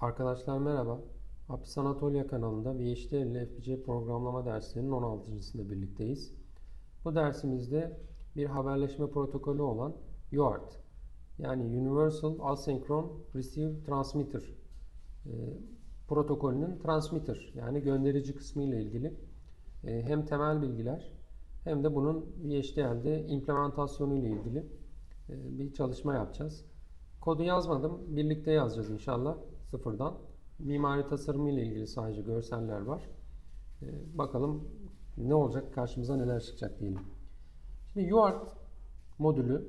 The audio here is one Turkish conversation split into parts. Arkadaşlar merhaba. Apis Anatolia kanalında VHDL ile FPGA programlama derslerinin 16.sında birlikteyiz. Bu dersimizde bir haberleşme protokolü olan UART yani Universal Asynchronous Receiver Transmitter protokolünün transmitter yani gönderici kısmı ile ilgili hem temel bilgiler hem de bunun VHDL'de implementasyonu ile ilgili bir çalışma yapacağız. Kodu yazmadım. Birlikte yazacağız inşallah. Sıfırdan. Mimari tasarımı ile ilgili sadece görseller var. Bakalım ne olacak, karşımıza neler çıkacak diyelim. Şimdi UART modülü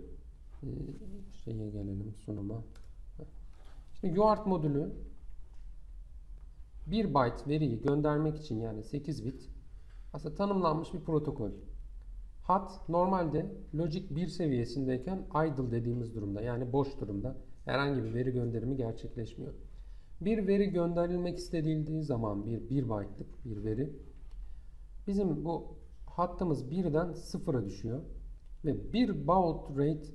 sunuma. Şimdi UART modülü 1 byte veriyi göndermek için yani 8 bit aslında tanımlanmış bir protokol. Hat normalde logic 1 seviyesindeyken idle dediğimiz durumda yani boş durumda herhangi bir veri gönderimi gerçekleşmiyor. Bir veri gönderilmek istediği zaman bir byte'lık bir veri bizim bu hattımız 1'den 0'a düşüyor ve bir baud rate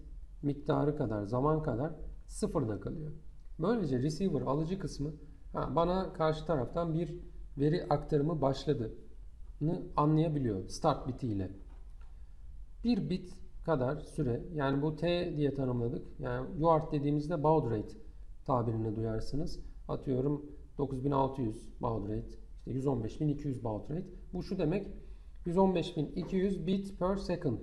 miktarı kadar zaman kadar 0'da kalıyor. Böylece receiver alıcı kısmı bana karşı taraftan bir veri aktarımı başladığını anlayabiliyor start biti ile. 1 bit kadar süre yani bu T diye tanımladık. Yani UART dediğimizde baud rate tabirini duyarsınız. Atıyorum 9600 baud rate, işte 115200 baud rate. Bu şu demek 115200 bit per second.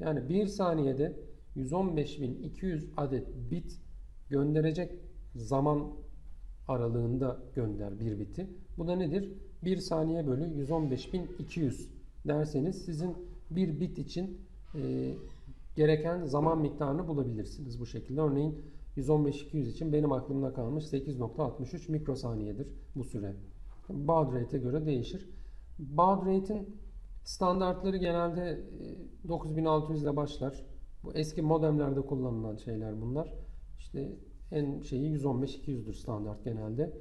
Yani 1 saniyede 115200 adet bit gönderecek zaman aralığında gönder bir biti. Bu da nedir? 1 saniye bölü 115200 derseniz sizin bir bit için gereken zaman miktarını bulabilirsiniz bu şekilde. Örneğin 115-200 için benim aklımda kalmış 8.63 mikrosaniyedir bu süre. Baud rate'e göre değişir. Baud rate'in standartları genelde 9600 ile başlar. Bu eski modemlerde kullanılan şeyler bunlar. İşte en şeyi 115-200'dür standart genelde.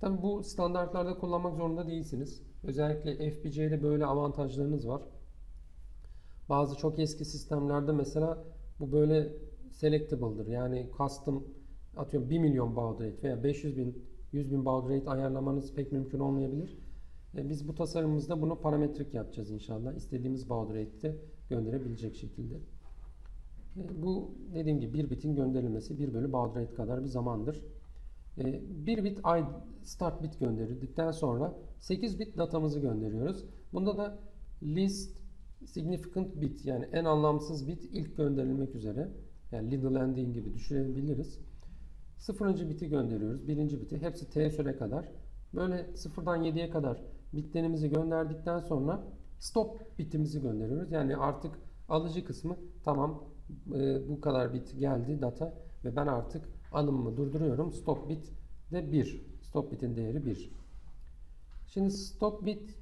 Tabi bu standartlarda kullanmak zorunda değilsiniz. Özellikle FPGA'de böyle avantajlarınız var. Bazı çok eski sistemlerde mesela bu böyle selectable'dır. Yani custom atıyorum 1 milyon baud rate veya 500 bin, 100 bin baud rate ayarlamanız pek mümkün olmayabilir. Biz bu tasarımımızda bunu parametrik yapacağız inşallah. İstediğimiz baud rate'de gönderebilecek şekilde. Bu dediğim gibi bir bitin gönderilmesi 1 bölü baud rate kadar bir zamandır. 1 bit start bit gönderildikten sonra 8 bit datamızı gönderiyoruz. Bunda da list significant bit yani en anlamsız bit ilk gönderilmek üzere yani little ending gibi düşünebiliriz. 0. biti gönderiyoruz. 1. biti. Hepsi t süre kadar. Böyle 0'dan 7'ye kadar bitlerimizi gönderdikten sonra stop bitimizi gönderiyoruz. Yani artık alıcı kısmı tamam bu kadar bit geldi data ve ben artık anımımı durduruyorum. Stop bit de 1. Stop bitin değeri 1. Şimdi stop bit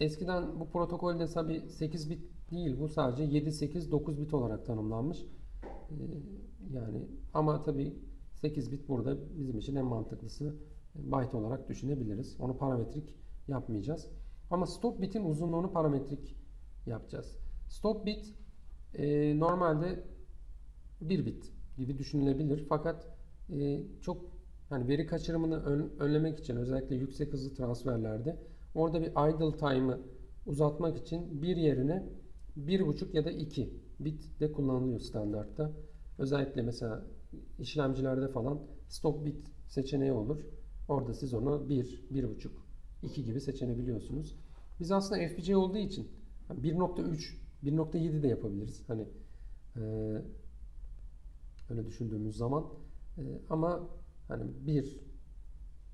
eskiden bu protokolde tabi 8 bit değil, bu sadece 7, 8, 9 bit olarak tanımlanmış. Yani ama tabi 8 bit burada bizim için en mantıklısı byte olarak düşünebiliriz. Onu parametrik yapmayacağız. Ama stop bitin uzunluğunu parametrik yapacağız. Stop bit normalde 1 bit gibi düşünülebilir. Fakat çok hani veri kaçırımını önlemek için özellikle yüksek hızlı transferlerde orada bir idle time'ı uzatmak için bir yerine 1.5 ya da 2 bit de kullanılıyor standartta. Özellikle mesela işlemcilerde falan stop bit seçeneği olur. Orada siz onu 1, 1.5, 2 gibi seçenebiliyorsunuz. Biz aslında FPGA olduğu için 1.3, 1.7 de yapabiliriz. Hani öyle düşündüğümüz zaman ama hani 1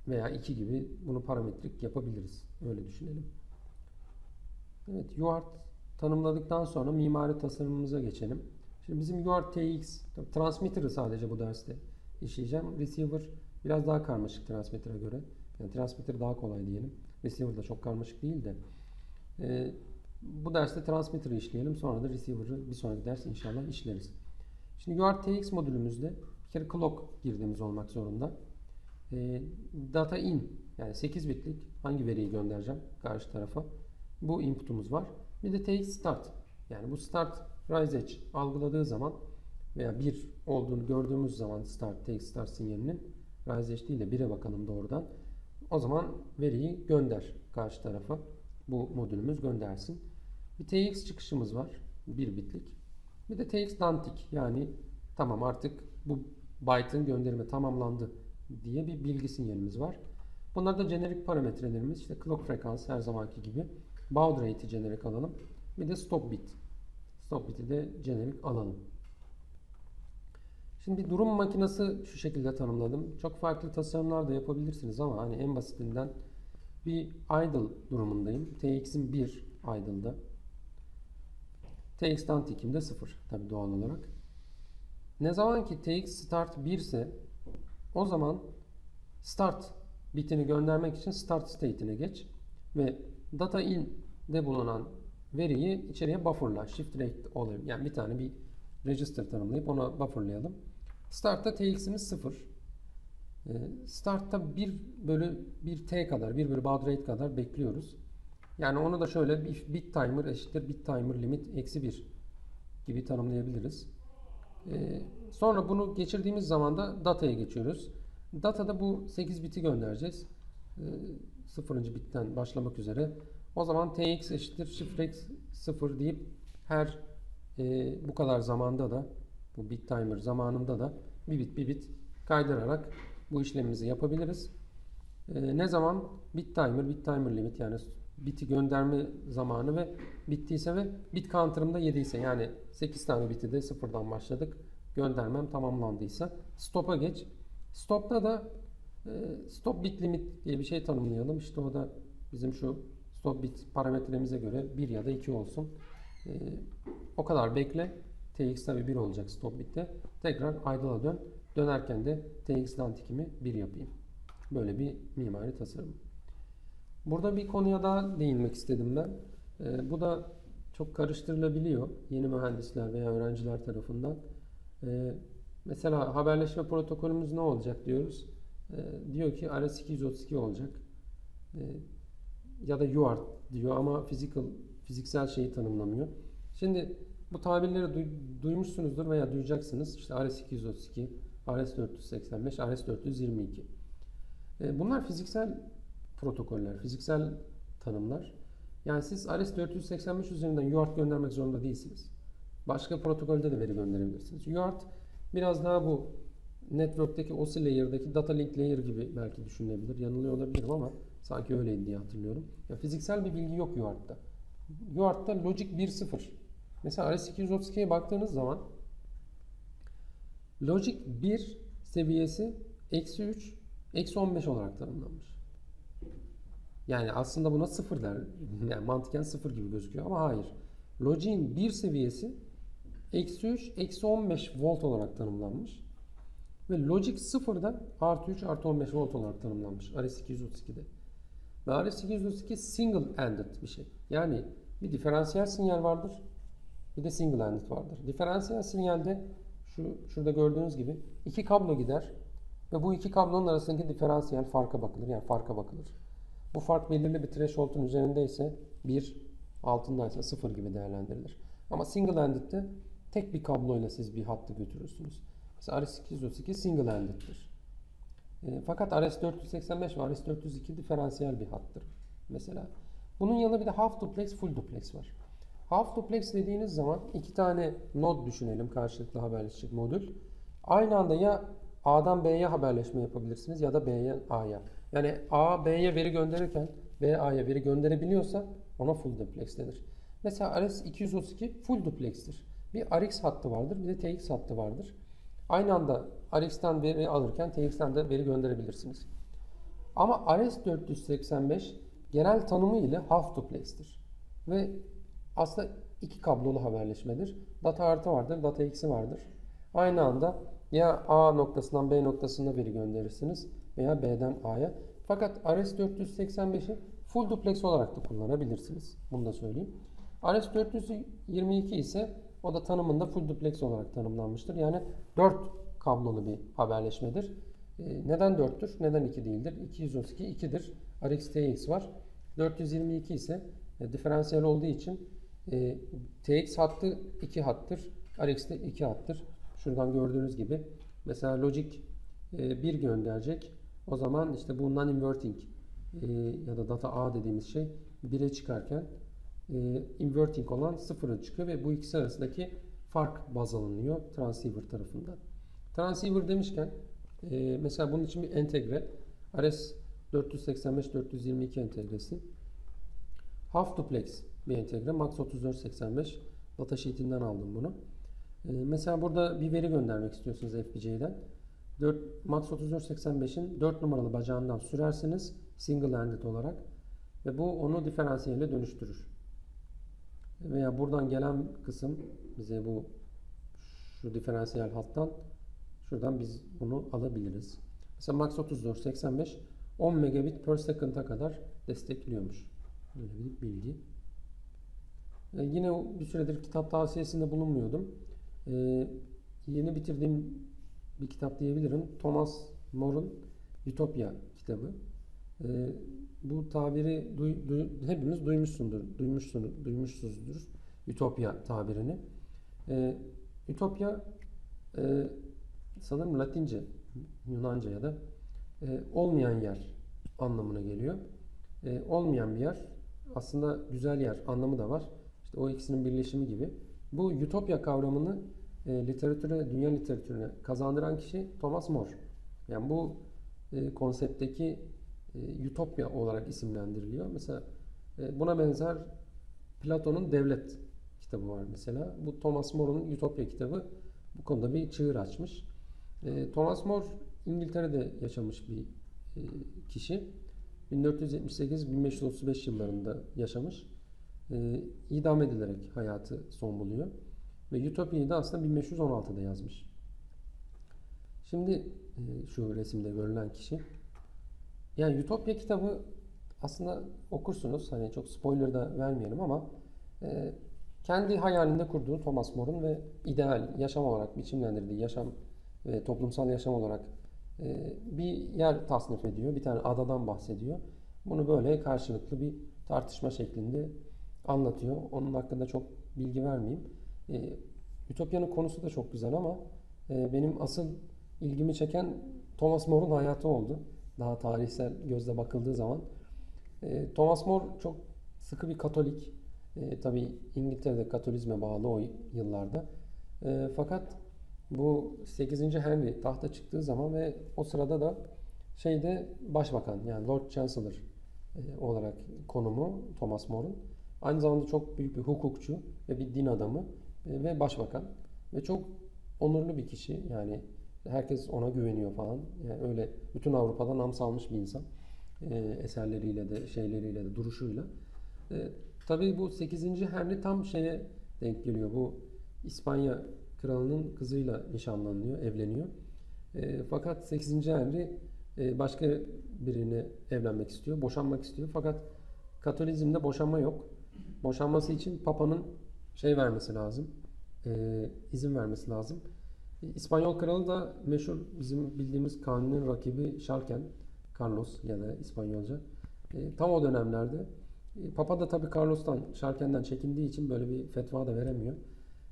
veya 2 gibi bunu parametrik yapabiliriz. Öyle düşünelim. Evet, UART tanımladıktan sonra mimari tasarımımıza geçelim. Şimdi bizim UART TX, transmitter'ı sadece bu derste işleyeceğim. Receiver biraz daha karmaşık transmitter'a göre. Yani transmitter daha kolay diyelim. Receiver da çok karmaşık değil de. Bu derste transmitter'ı işleyelim. Sonra da receiver'ı bir sonraki ders inşallah işleriz. Şimdi UART TX modülümüzde bir kere clock girdiğimiz olmak zorunda. Data in yani 8 bitlik hangi veriyi göndereceğim karşı tarafa bu input'umuz var. Bir de take start yani bu start rise edge algıladığı zaman veya 1 olduğunu gördüğümüz zaman start take start sinyalinin Razyeş değil de 1'e bakalım doğrudan. O zaman veriyi gönder karşı tarafa. Bu modülümüz göndersin. Bir TX çıkışımız var. 1 bitlik. Bir de TX dantik. Yani tamam artık bu byte'ın gönderimi tamamlandı diye bir bilgi sinyalimiz var. Bunlar da jenerik parametrelerimiz. İşte clock frekansı her zamanki gibi. Baud rate'i jenerik alalım. Bir de stop bit. Stop bit'i de jenerik alalım. Şimdi durum makinesi şu şekilde tanımladım. Çok farklı tasarımlar da yapabilirsiniz ama hani en basitinden bir idle durumundayım. TX'in 1 idle'da. TX dantikim de 0 tabii doğal olarak. Ne zaman ki TX start 1 ise o zaman start bitini göndermek için start state'ine geç ve data in'de bulunan veriyi içeriye bufferla. Shift rate olur. Yani bir tane bir register tanımlayıp ona bufferlayalım. Start'ta TX'imiz 0. Start'ta 1/1T kadar, 1/baud rate kadar bekliyoruz. Yani onu da şöyle bit timer eşittir bit timer limit eksi 1 gibi tanımlayabiliriz. Sonra bunu geçirdiğimiz zaman da data'ya geçiyoruz. Data'da bu 8 biti göndereceğiz. 0. bitten başlamak üzere. O zaman tx eşittir shift rate 0 deyip her bu kadar zamanda da bu bit timer zamanında da bir bit bir bit kaydırarak bu işlemimizi yapabiliriz. Ne zaman bit timer limit yani biti gönderme zamanı ve bittiyse ve bit counter'ımda 7 ise yani 8 tane biti de 0'dan başladık. Göndermem tamamlandıysa stop'a geç. Stop'ta da stop bit limit diye bir şey tanımlayalım. İşte o da bizim şu stop bit parametremize göre 1 ya da 2 olsun. O kadar bekle. TX tabi 1 olacak stop bitte. Tekrar idle'a dön. Dönerken de TX dantikimi 1 yapayım. Böyle bir mimari tasarım. Burada bir konuya daha değinmek istedim ben. Bu da çok karıştırılabiliyor yeni mühendisler veya öğrenciler tarafından. Mesela haberleşme protokolümüz ne olacak diyoruz. Diyor ki RS-232 olacak. Ya da UART diyor ama fiziksel şeyi tanımlamıyor. Şimdi bu tabirleri duymuşsunuzdur veya duyacaksınız. İşte RS-232, RS-485, RS-422. Bunlar fiziksel protokoller, fiziksel tanımlar. Yani siz RS-485 üzerinden UART göndermek zorunda değilsiniz. Başka protokolde de veri gönderebilirsiniz. UART biraz daha bu network'teki OSI layer'daki data link layer gibi belki düşünülebilir. Yanılıyor olabilirim ama sanki öyleydi diye hatırlıyorum. Ya fiziksel bir bilgi yok UART'ta. UART'ta logic 1.0. Mesela RS-232'ye baktığınız zaman logic 1 seviyesi -3, -15 olarak tanımlanmış. Yani aslında buna 0 der. Yani mantıken 0 gibi gözüküyor ama hayır. Logic'in 1 seviyesi -3, -15 volt olarak tanımlanmış. Ve logic 0'da +3, +15 volt olarak tanımlanmış RS-232'de. Ve RS-232 single ended bir şey. Yani bir diferansiyel sinyal vardır. Bir de single ended vardır. Diferansiyel sinyalde şurada gördüğünüz gibi 2 kablo gider ve bu 2 kablonun arasındaki diferansiyel farka bakılır. Yani farka bakılır. Bu fark belirli bir threshold'un üzerindeyse 1, altındaysa 0 gibi değerlendirilir. Ama single ended'de tek bir kabloyla siz bir hattı götürürsünüz. Mesela RS-232 single ended'tir. Fakat RS-485 ve RS-402 diferansiyel bir hattır. Mesela bunun yanında bir de half duplex, full duplex var. Half duplex dediğiniz zaman 2 tane node düşünelim karşılıklı haberleşecek modül. Aynı anda ya A'dan B'ye haberleşme yapabilirsiniz ya da B'ye A'ya. Yani A B'ye veri gönderirken B A'ya veri gönderebiliyorsa ona full duplex denir. Mesela RS-232 full duplex'tir. Bir RX hattı vardır bir de TX hattı vardır. Aynı anda RX'ten veri alırken TX'ten de veri gönderebilirsiniz. Ama RS-485 genel tanımı ile half duplex'tir. Ve aslında 2 kablolu haberleşmedir. Data artı vardır, data eksi vardır. Aynı anda ya A noktasından B noktasına veri gönderirsiniz veya B'den A'ya. Fakat RS-485'i full duplex olarak da kullanabilirsiniz. Bunu da söyleyeyim. RS-422 ise o da tanımında full duplex olarak tanımlanmıştır. Yani 4 kablolu bir haberleşmedir. Neden 4'tür? Neden 2 değildir? 232 2'dir. RX, TX var. 422 ise diferansiyel olduğu için TX hattı 2 hattır. RX de 2 hattır. Şuradan gördüğünüz gibi mesela logic 1 gönderecek. O zaman işte bu non-inverting ya da data A dediğimiz şey 1'e çıkarken inverting olan 0'a çıkıyor ve bu ikisi arasındaki fark baz alınıyor transceiver tarafından. Transceiver demişken mesela bunun için bir entegre RS-485-422 entegresi, half duplex bir entegre, Max 3485 data sheetinden aldım bunu. Mesela burada bir veri göndermek istiyorsunuz FPGA'den. Max 3485'in 4 numaralı bacağından sürersiniz single handed olarak ve bu onu diferansiyele dönüştürür. Veya buradan gelen kısım bize bu şu diferansiyel hattan şuradan biz bunu alabiliriz. Mesela Max 3485 10 megabit per second'a kadar destekliyormuş. Böyle bir bilgi. Yine bir süredir kitap tavsiyesinde bulunmuyordum. Yeni bitirdiğim bir kitap diyebilirim. Thomas More'un Utopia kitabı. Bu tabiri hepimiz duymuşsunuzdur. Utopia tabirini. Utopia sanırım Latince, Yunanca ya da olmayan yer anlamına geliyor. Olmayan bir yer, aslında güzel yer anlamı da var. İşte o ikisinin birleşimi gibi. Bu Utopia kavramını literatüre, dünya literatürüne kazandıran kişi Thomas More. Yani bu konseptteki Utopia olarak isimlendiriliyor. Mesela buna benzer Platon'un Devlet kitabı var mesela. Bu Thomas More'un Utopia kitabı bu konuda bir çığır açmış. Thomas More İngiltere'de yaşamış bir kişi. 1478-1535 yıllarında yaşamış. İdam edilerek hayatı son buluyor. Ve Utopia'yı da aslında 1516'da yazmış. Şimdi şu resimde görülen kişi. Yani Utopia kitabı aslında okursunuz. Hani çok spoiler da vermeyelim ama kendi hayalinde kurduğu Thomas More'un ve ideal yaşam olarak biçimlendirdiği yaşam ve toplumsal yaşam olarak bir yer tasnif ediyor. Bir tane adadan bahsediyor. Bunu böyle karşılıklı bir tartışma şeklinde anlatıyor. Onun hakkında çok bilgi vermeyeyim. Ütopya'nın konusu da çok güzel ama benim asıl ilgimi çeken Thomas More'un hayatı oldu. Daha tarihsel gözle bakıldığı zaman. Thomas More çok sıkı bir Katolik. Tabii İngiltere'de Katolizme bağlı o yıllarda. Fakat bu 8. Henry tahta çıktığı zaman ve o sırada da şeyde başbakan, yani Lord Chancellor olarak konumu Thomas More'un. Aynı zamanda çok büyük bir hukukçu ve bir din adamı ve başbakan ve çok onurlu bir kişi, yani herkes ona güveniyor falan, yani öyle bütün Avrupa'da nam salmış bir insan eserleriyle de şeyleriyle de duruşuyla. Tabii bu 8. Henry tam şeye denk geliyor, bu İspanya kralının kızıyla nişanlanıyor, evleniyor. Fakat 8. Henry başka birine evlenmek istiyor, boşanmak istiyor fakat Katolizmde boşanma yok. Boşanması için Papa'nın şey vermesi lazım, izin vermesi lazım. İspanyol kralı da meşhur bizim bildiğimiz Kanuni'nin rakibi Şarken, Carlos ya da İspanyolca. Tam o dönemlerde Papa da tabii Carlos'tan, Şarken'den çekindiği için böyle bir fetva da veremiyor.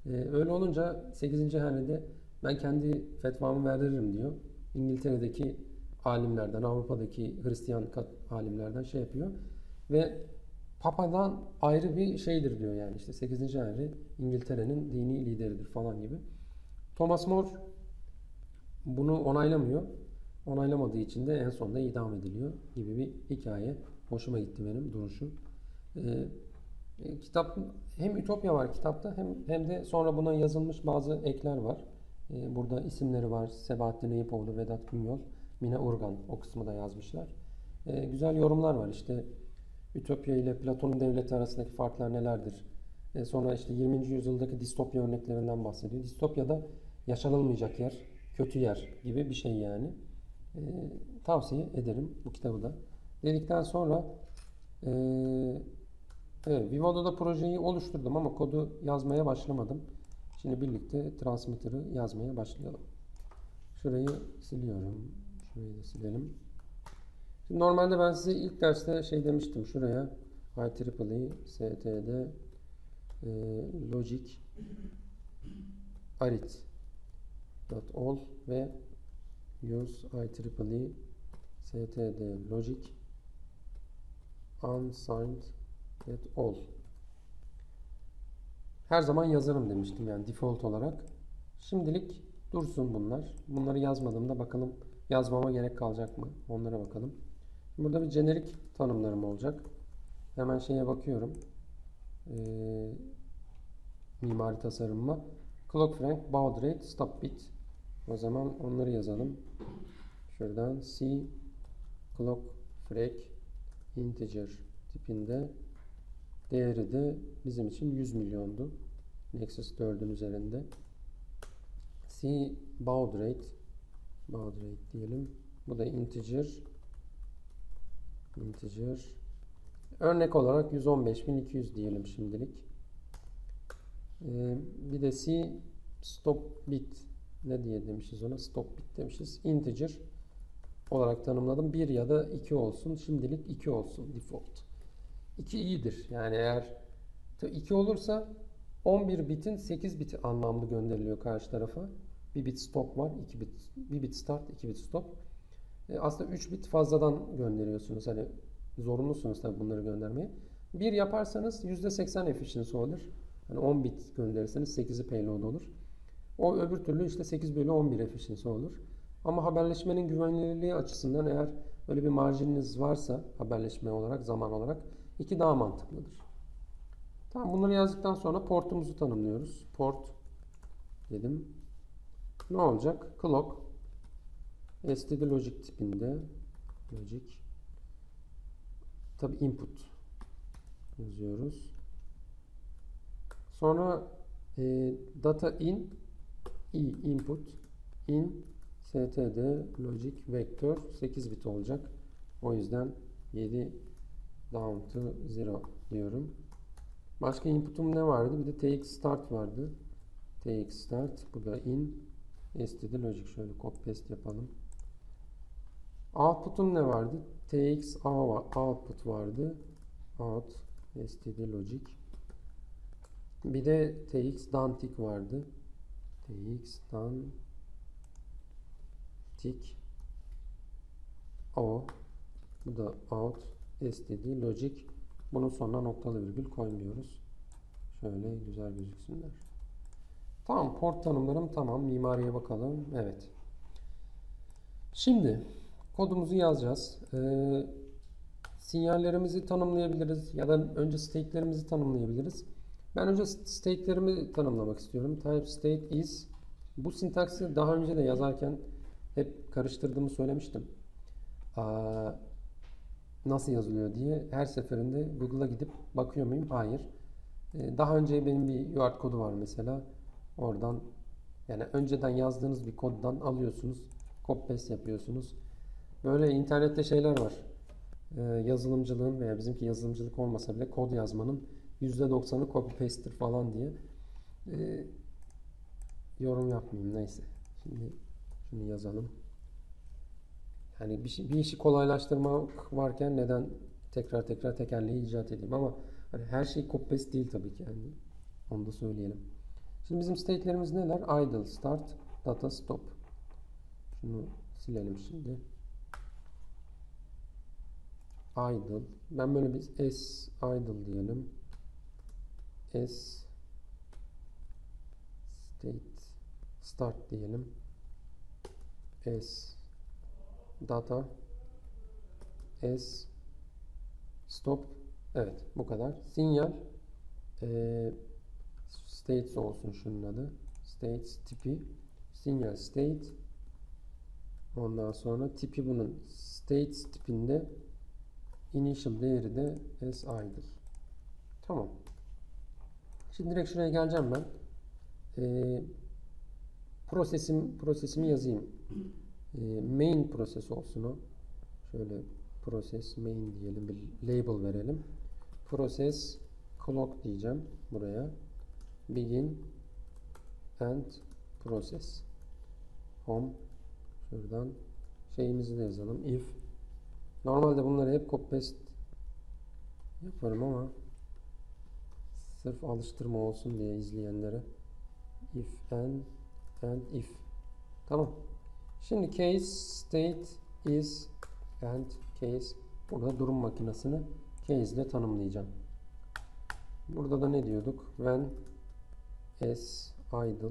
Öyle olunca 8. Henry'de ben kendi fetvamı verdiririm diyor. İngiltere'deki alimlerden, Avrupa'daki Hristiyan alimlerden şey yapıyor ve Papa'dan ayrı bir şeydir diyor, yani işte 8. Henry İngiltere'nin dini lideridir falan gibi. Thomas More bunu onaylamıyor. Onaylamadığı için de en sonunda idam ediliyor gibi bir hikaye. Hoşuma gitti benim duruşu. Kitap hem Utopia var kitapta hem de sonra buna yazılmış bazı ekler var. Burada isimleri var. Sebahattin Eyüboğlu, Vedat Günyol, Mina Urgan, o kısmı da yazmışlar. Güzel yorumlar var işte. Ütopya ile Platon'un devleti arasındaki farklar nelerdir? Sonra işte 20. yüzyıldaki distopya örneklerinden bahsediyor. Distopya'da yaşanılmayacak yer, kötü yer gibi bir şey yani. Tavsiye ederim bu kitabı da. Dedikten sonra evet, Vivado'da projeyi oluşturdum ama kodu yazmaya başlamadım. Şimdi birlikte transmitter'ı yazmaya başlayalım. Şurayı siliyorum. Şurayı da silelim. Şimdi normalde ben size ilk derste şey demiştim, şuraya IEEE, STD, Logic, arit.all ve Use IEEE STD Logic Unsigned at all. Her zaman yazarım demiştim yani default olarak. Şimdilik dursun bunlar. Bunları yazmadığımda bakalım yazmama gerek kalacak mı? Onlara bakalım. Burada bir jenerik tanımlarım olacak. Hemen şeye bakıyorum. Mimari tasarımıma. Clock Frank, Baud Rate, Stop Bit. O zaman onları yazalım. Şuradan C Clock Frank Integer tipinde. Değeri de bizim için 100 milyondu. Nexus 4'ün üzerinde. C Baud Rate. Baud Rate diyelim. Bu da integer. Integer. Örnek olarak 115.200 diyelim şimdilik. Bir de C stop bit ne diye demişiz ona? Stop bit demişiz. Integer olarak tanımladım. 1 ya da 2 olsun. Şimdilik 2 olsun default. 2 iyidir. Yani eğer 2 olursa 11 bitin 8 biti anlamlı gönderiliyor karşı tarafa. 1 bit stop var. 2 bit, 1 bit start, 2 bit stop. Aslında 3 bit fazladan gönderiyorsunuz. Hani zorunlusunuz tabii bunları göndermeye. 1 yaparsanız %80 efficiency olur. Yani 10 bit gönderirseniz 8'i payload olur. O öbür türlü işte 8/11 efficiency olur. Ama haberleşmenin güvenilirliği açısından eğer böyle bir marjininiz varsa haberleşme olarak, zaman olarak 2 daha mantıklıdır. Tamam, bunları yazdıktan sonra portumuzu tanımlıyoruz. Port dedim. Ne olacak? Clock STD logic tipinde logic tabi input yazıyoruz. Sonra data in input in std logic vektör 8 bit olacak. O yüzden 7 down to 0 diyorum. Başka input'um ne vardı? Bir de tx start vardı. Tx start bu da in std logic. Şöyle copy paste yapalım. Output'um ne vardı? Tx output vardı. Out std logic. Bir de tx dantik vardı. Tx dantik o. Bu da out std logic. Bunun sonuna noktalı virgül koymuyoruz. Şöyle güzel gözüksünler. Tamam, port tanımlarım tamam. Mimariye bakalım. Evet. Şimdi kodumuzu yazacağız. Sinyallerimizi tanımlayabiliriz ya da önce state'lerimizi tanımlayabiliriz. Ben önce state'lerimi tanımlamak istiyorum. Type state is. Bu sintaksi daha önce de yazarken hep karıştırdığımı söylemiştim. Nasıl yazılıyor diye her seferinde Google'a gidip bakıyor muyum? Hayır. Daha önce benim bir UART kodu var mesela. Oradan yani önceden yazdığınız bir koddan alıyorsunuz. Copy paste yapıyorsunuz. Böyle internette şeyler var. Yazılımcılığın veya bizimki yazılımcılık olmasa bile kod yazmanın %90'ı copy paste'tir falan diye yorum yapmayayım. Neyse. Şimdi şunu yazalım. Yani bir işi kolaylaştırmak varken neden tekrar tekerleği icat edeyim, ama hani her şey copy paste değil tabii ki. Yani onu da söyleyelim. Şimdi bizim state'lerimiz neler? Idle, start, data, stop. Şunu silelim şimdi. Idle. Ben böyle bir S idle diyelim. S state start diyelim. S data S stop. Evet, bu kadar. Sinyal states olsun şunun adı. States tipi. Sinyal state. Ondan sonra tipi bunun states tipinde initial değeri de si'dir. Tamam. Şimdi direkt şuraya geleceğim ben. Prosesimi yazayım. Main proses olsun o. Şöyle proses main diyelim. Bir label verelim. Proses clock diyeceğim buraya. Begin and process. Home. Şuradan şeyimizi de yazalım. If. Normalde bunları hep copy paste yaparım ama sırf alıştırma olsun diye izleyenlere if and if. Tamam. Şimdi case state is and case, burada durum makinesini case ile tanımlayacağım. Burada da ne diyorduk? When s idle,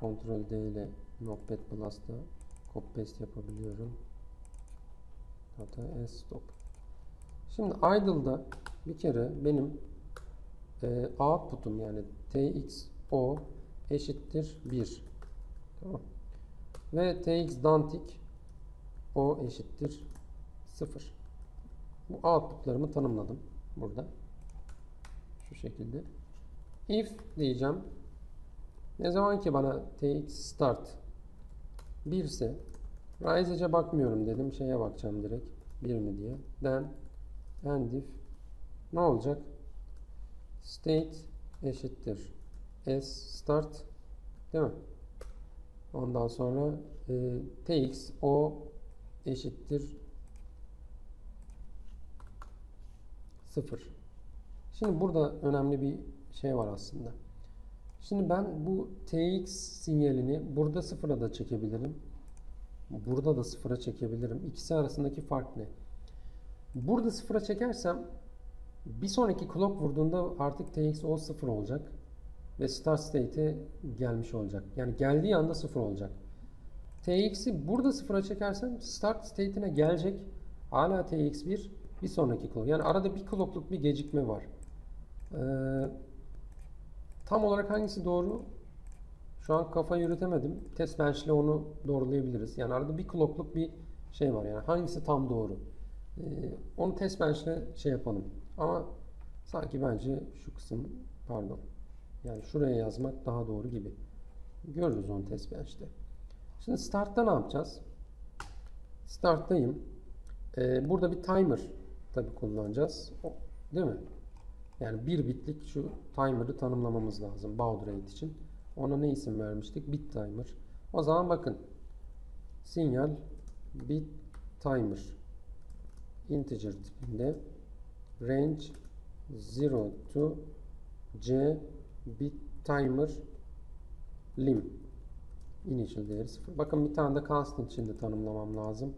Ctrl D ile Notepad Plus'ta copy paste yapabiliyorum. Hatta s stop. Şimdi idle'da bir kere benim output'um, yani txo eşittir 1. Tamam. Ve txdantik o eşittir 0. Bu output'larımı tanımladım burada. Şu şekilde. If diyeceğim. Ne zaman ki bana tx start 1 ise rise'e bakmıyorum dedim. Şeye bakacağım direkt 1 mi diye. Then and if ne olacak? State eşittir s start, değil mi? Ondan sonra tx o eşittir 0. Şimdi burada önemli bir şey var aslında. Şimdi ben bu tx sinyalini burada 0'a da çekebilirim. Burada da 0'a çekebilirim. İkisi arasındaki fark ne? Burada 0'a çekersem bir sonraki clock vurduğunda artık txo 0 olacak. Ve start state'e gelmiş olacak. Yani geldiği anda 0 olacak. Tx'i burada 0'a çekersem start state'ine gelecek. Hala tx1 bir sonraki clock. Yani arada bir clock'luk bir gecikme var. Tam olarak hangisi doğru? Şu an kafayı yürütemedim. Test bench ile onu doğrulayabiliriz. Yani arada bir clock'luk bir şey var. Yani hangisi tam doğru? Onu test bench ile şey yapalım. Ama sanki bence şu kısım, pardon. Yani şuraya yazmak daha doğru gibi. Görürüz onu test bench'te. Şimdi start'ta ne yapacağız? Start'tayım. Burada bir timer tabii kullanacağız. Değil mi? Yani 1 bitlik şu timer'ı tanımlamamız lazım baud rate için. Ona ne isim vermiştik? Bit timer. O zaman bakın. Sinyal bit timer integer tipinde, range 0 to c bit timer lim initial değeri 0. Bakın bir tane de constant içinde tanımlamam lazım.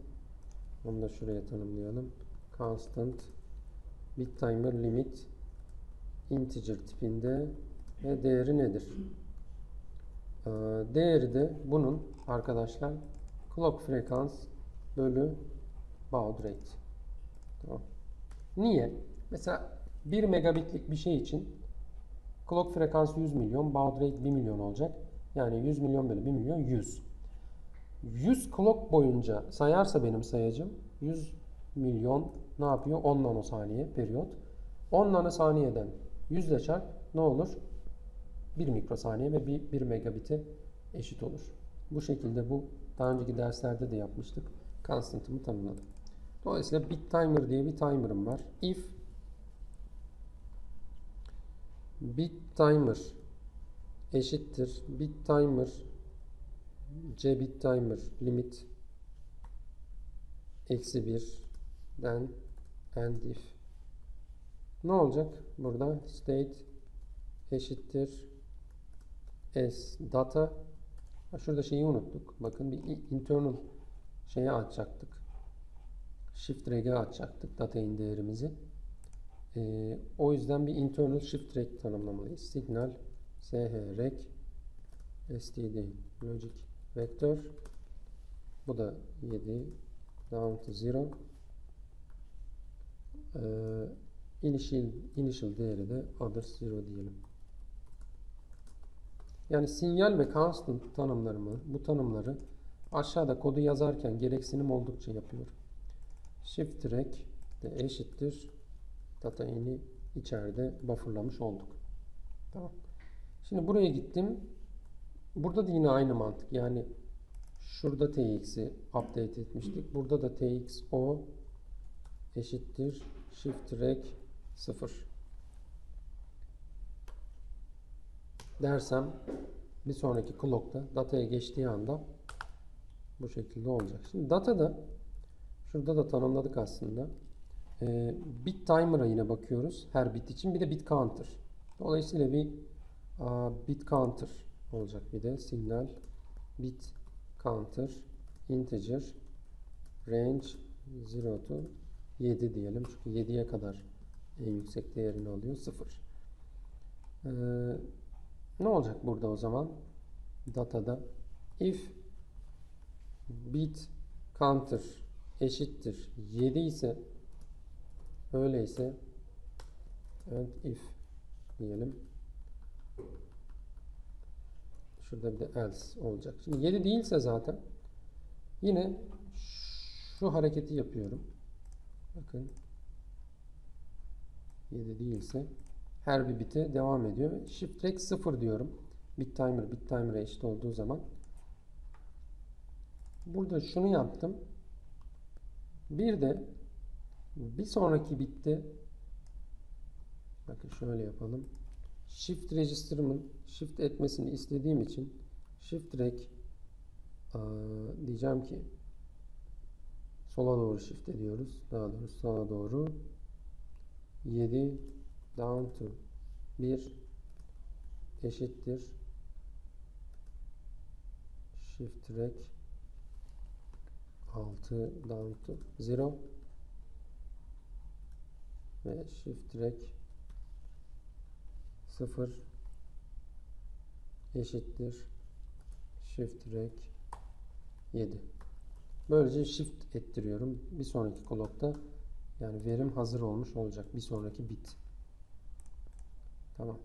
Onu da şuraya tanımlayalım. Constant bit timer limit integer tipinde ve değeri nedir? Değeri de bunun arkadaşlar clock frekans bölü baud rate. Tamam. Niye? Mesela 1 megabitlik bir şey için clock frekansı 100 milyon, baud rate 1 milyon olacak. Yani 100 milyon bölü 1 milyon 100. 100 clock boyunca sayarsa benim sayacım 100 milyon ne yapıyor? 10 nanosaniye periyot. 10 nanosaniyeden 100 ile çarp ne olur? 1 mikrosaniye ve 1 megabit'e eşit olur. Bu şekilde bu daha önceki derslerde de yapmıştık. Constant'ımı tanımladım. Dolayısıyla bit timer diye bir timer'ım var. If bit timer eşittir bit timer c bit timer limit eksi 1'den and if ne olacak? Burada state eşittir s data. Şurada şeyi unuttuk. Bakın bir internal şeyi açacaktık. Shift reg'e açacaktık data'nın değerimizi. O yüzden bir internal shift reg tanımlamalıyız. Signal shreg std logic vektör. Bu da 7 down to 0. Initial değeri de other 0 diyelim. Yani sinyal ve constant tanımlarımı, bu tanımları aşağıda kodu yazarken gereksinim oldukça yapıyorum. Shift reg de eşittir datain'i içeride bufferlamış olduk. Tamam. Şimdi buraya gittim. Burada da yine aynı mantık. Yani şurada tx'i update etmiştik. Burada da txo eşittir shift reg 0 dersem bir sonraki clock'ta data'ya geçtiği anda bu şekilde olacak. Şimdi data'da şurada da tanımladık aslında. Bit timer'a yine bakıyoruz. Her bit için bir de bit counter. Dolayısıyla bir bit counter olacak. Bir de signal bit counter integer range 0 to 7 diyelim. Çünkü 7'ye kadar en yüksek değerini alıyor. 0. Ne olacak burada o zaman? Datada if bit counter eşittir 7 ise, öyleyse and if diyelim. Şurada bir de else olacak. Şimdi 7 değilse zaten yine şu hareketi yapıyorum. Bakın 7 değilse her bir bite devam ediyor. Shift Track 0 diyorum. Bit timer'a eşit olduğu zaman. Burada şunu yaptım. Bir de bir sonraki bitte, bakın şöyle yapalım. Shift register'ımın shift etmesini istediğim için shift track diyeceğim ki sola doğru shift ediyoruz. Daha doğrusu sola doğru 7 down to 1 eşittir shift track 6 down to 0 ve shift track 0 eşittir shift track 7. Böylece shift ettiriyorum. Bir sonraki blokta yani verim hazır olmuş olacak. Bir sonraki bit. Tamam.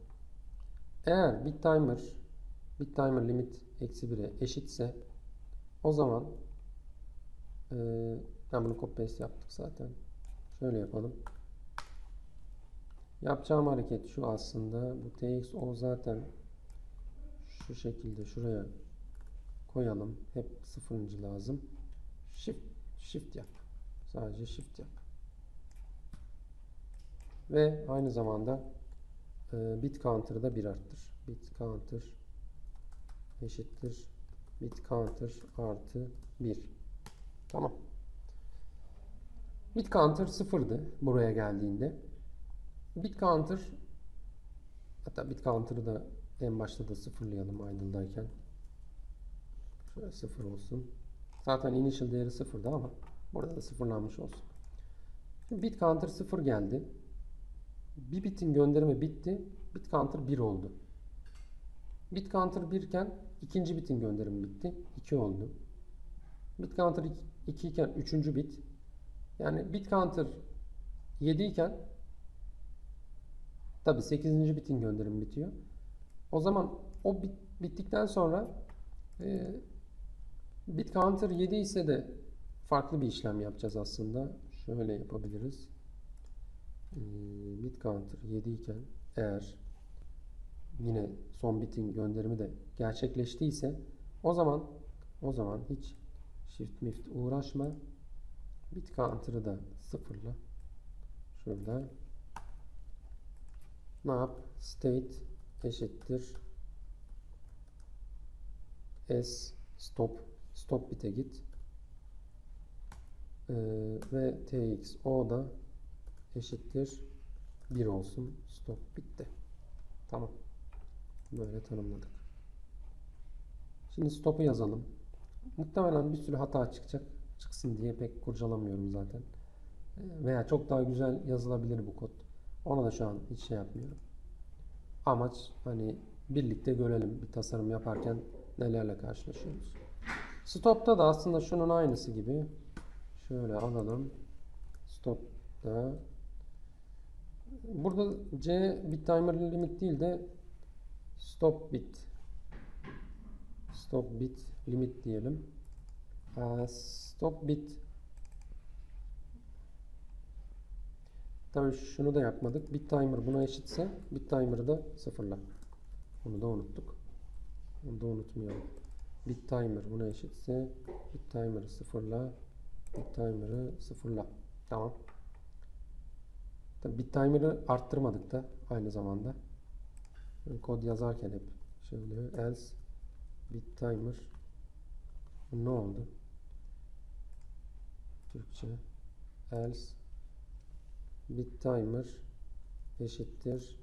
Eğer bit timer limit -1'e eşitse o zaman ben bunu copy paste yaptık zaten. Şöyle yapalım. Yapacağım hareket şu aslında. Bu TXO zaten şu şekilde şuraya koyalım. Hep 0. lazım. Shift yap. Sadece shift yap. Ve aynı zamanda bit counter'ı da 1 arttır. Bit counter eşittir bit counter artı 1. Tamam. Bit counter 0'dı buraya geldiğinde. Bit counter, hatta bit counter'ı da en başta da sıfırlayalım idle'dayken. Şöyle 0 olsun. Zaten initial değeri 0'da ama burada da sıfırlanmış olsun. Şimdi bit counter 0 geldi. Bir bitin gönderimi bitti. Bit counter 1 oldu. Bit counter 1 iken ikinci bitin gönderimi bitti. 2 oldu. Bit counter 2 iken 3. bit. Yani bit counter 7 iken tabi 8. bitin gönderimi bitiyor. O zaman o bittikten sonra bit counter 7 ise de farklı bir işlem yapacağız aslında. Şöyle yapabiliriz. Bit counter 7 iken eğer yine son bitin gönderimi de gerçekleştiyse o zaman hiç shift mift uğraşma. Bit counter'ı da sıfırla. Şurada ne yap? State eşittir S stop. Stop bit'e git. Ve TXO da eşittir 1 olsun. Stop bit'te. Tamam. Böyle tanımladık. Şimdi stop'u yazalım. Muhtemelen bir sürü hata çıkacak. Çıksın diye pek kurcalamıyorum zaten. Veya çok daha güzel yazılabilir bu kod. Ona da şu an hiç şey yapmıyorum. Amaç hani birlikte görelim bir tasarım yaparken nelerle karşılaşıyoruz. Stop'ta da aslında şunun aynısı gibi. Şöyle alalım. Stop'ta. Burada C bit timer limit değil de stop bit limit diyelim. Stop bit. Tabii şunu da yapmadık. Bit timer buna eşitse bit timer'ı da sıfırla. Onu da unuttuk. Onu da unutmayalım. Bit timer buna eşitse bit timer'ı sıfırla. Bit timer'ı sıfırla. Tamam. Tabii bit timer'ı arttırmadık da aynı zamanda. Yani kod yazarken hep şey oluyor. Else bit timer. Ne oldu? Türkçe. Else bit timer eşittir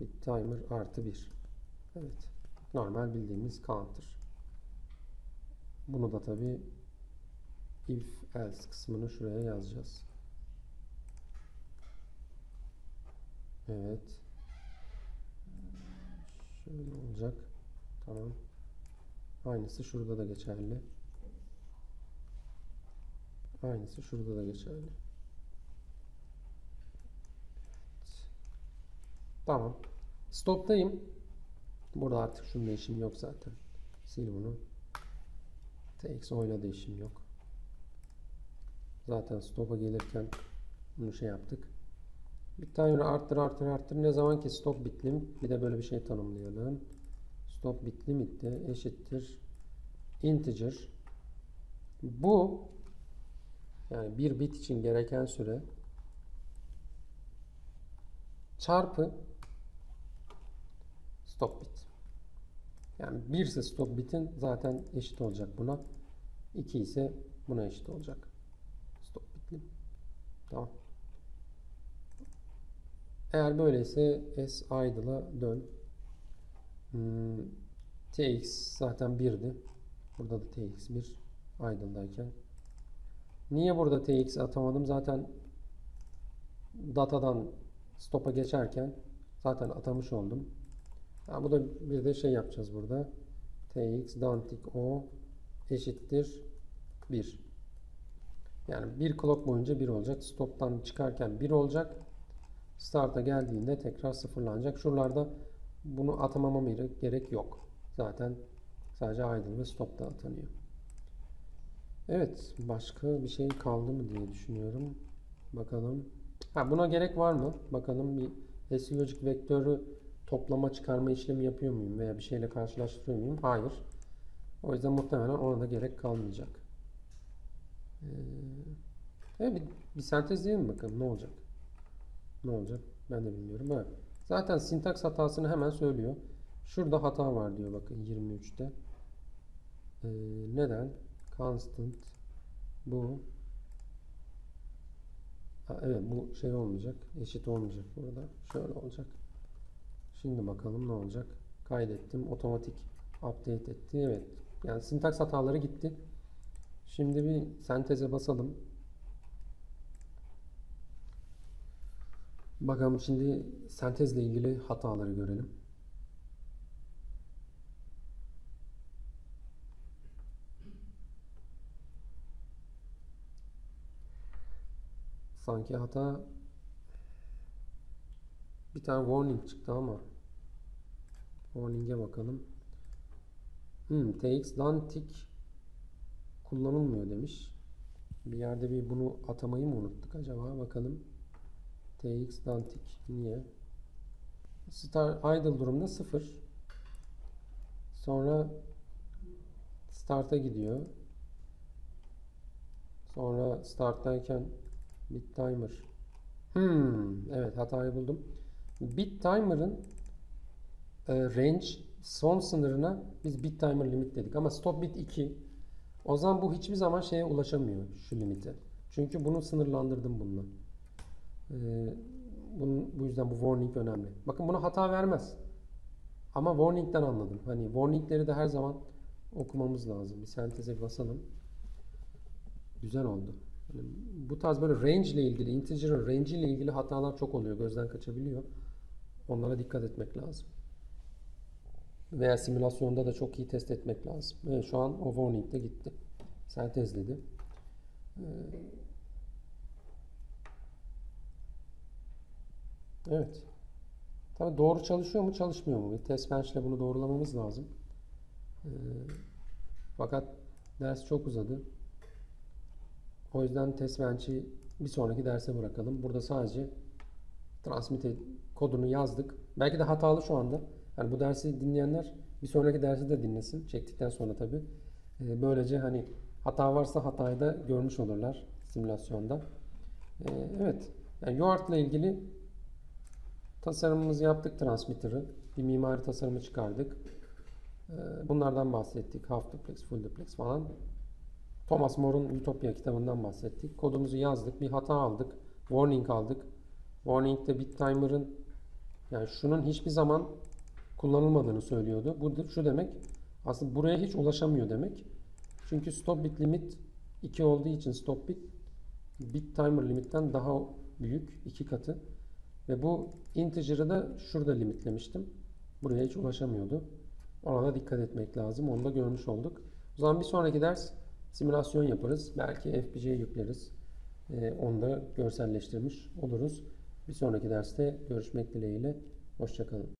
bit timer artı 1. Evet. Normal bildiğimiz counter. Bunu da tabi if else kısmını şuraya yazacağız. Evet. Şöyle olacak. Tamam. Aynısı şurada da geçerli. Aynısı şurada da geçerli. Tamam. Stop'tayım. Burada artık şunun değişimi yok zaten. Sil bunu. TX oyla değişim yok. Zaten stop'a gelirken bunu şey yaptık. Bir tane yürü arttır. Ne zaman ki stop bitlim. Bir de böyle bir şey tanımlayalım. Stop bitlim itti. Eşittir. Integer. Bu yani bir bit için gereken süre çarpı stop bit. Yani 1 ise stop bitin zaten eşit olacak buna. 2 ise buna eşit olacak. Stop bitli. Tamam. Eğer böyleyse S idle'a dön. TX zaten 1'di. Burada da TX1 idle'dayken. Niye burada TX atamadım? Zaten datadan stop'a geçerken zaten atamış oldum. Ha, bu da bir de şey yapacağız burada. Tx dantik o eşittir 1. Yani bir clock boyunca 1 olacak. Stop'tan çıkarken 1 olacak. Start'a geldiğinde tekrar sıfırlanacak. Şuralarda bunu atamama gerek yok. Zaten sadece idle ve stop'ta atanıyor. Evet. Başka bir şey kaldı mı diye düşünüyorum. Bakalım. Ha, buna gerek var mı? Bakalım bir SVLogic vektörü toplama çıkarma işlemi yapıyor muyum veya bir şeyle karşılaştırıyor muyum? Hayır. O yüzden muhtemelen ona da gerek kalmayacak. Bir sentezleyelim bakalım ne olacak. Ne olacak? Ben de bilmiyorum. Evet. Zaten sintaks hatasını hemen söylüyor. Şurada hata var diyor bakın 23'te. Neden? Constant bu. Ha, evet bu şey olmayacak. Eşit olmayacak burada. Şöyle olacak. Şimdi bakalım ne olacak. Kaydettim. Otomatik update etti. Evet. Yani sintaks hataları gitti. Şimdi bir senteze basalım. Bakalım şimdi sentezle ilgili hataları görelim. Sanki hata bir tane warning çıktı ama warning'e bakalım. TX dantik kullanılmıyor demiş. Bir yerde bir bunu atamayı mı unuttuk acaba? Bakalım. TX dantik niye? Start idle durumda 0. Sonra start'a gidiyor. Sonra start'tayken bit timer. Evet hatayı buldum. Bit timer'ın range son sınırına biz bit timer limit dedik ama stop bit 2. O zaman bu hiçbir zaman şeye ulaşamıyor şu limite. Çünkü bunu sınırlandırdım bununla. Bu yüzden bu warning önemli. Bakın buna hata vermez. Ama warning'den anladım. Hani warning'leri de her zaman okumamız lazım. Bir senteze basalım. Güzel oldu. Yani bu tarz böyle range ile ilgili, integer'ın range ile ilgili hatalar çok oluyor. Gözden kaçabiliyor. Onlara dikkat etmek lazım. Veya simülasyonda da çok iyi test etmek lazım. Evet, şu an o warning de gitti. Sentezledi. Evet. Tabii doğru çalışıyor mu çalışmıyor mu? Bir test bench ile bunu doğrulamamız lazım. Fakat ders çok uzadı. O yüzden test bench'i bir sonraki derse bırakalım. Burada sadece transmit kodunu yazdık. Belki de hatalı şu anda. Yani bu dersi dinleyenler bir sonraki dersi de dinlesin. Çektikten sonra tabii. Böylece hani hata varsa hatayı da görmüş olurlar simülasyonda. Evet. Yani UART ile ilgili tasarımımızı yaptık transmitter'ı. Bir mimari tasarımı çıkardık. Bunlardan bahsettik. Half duplex, full duplex falan. Thomas More'un Utopia kitabından bahsettik. Kodumuzu yazdık. Bir hata aldık. Warning aldık. Warning'de bit timer'ın yani şunun hiçbir zaman kullanılmadığını söylüyordu. Bu şu demek aslında buraya hiç ulaşamıyor demek. Çünkü stop bit limit 2 olduğu için stop bit bit timer limitten daha büyük, 2 katı. Ve bu integer'ı da şurada limitlemiştim. Buraya hiç ulaşamıyordu. Ona da dikkat etmek lazım. Onu da görmüş olduk. O zaman bir sonraki ders simülasyon yaparız. Belki FPGA yükleriz. Onu da görselleştirmiş oluruz. Bir sonraki derste görüşmek dileğiyle. Hoşça kalın.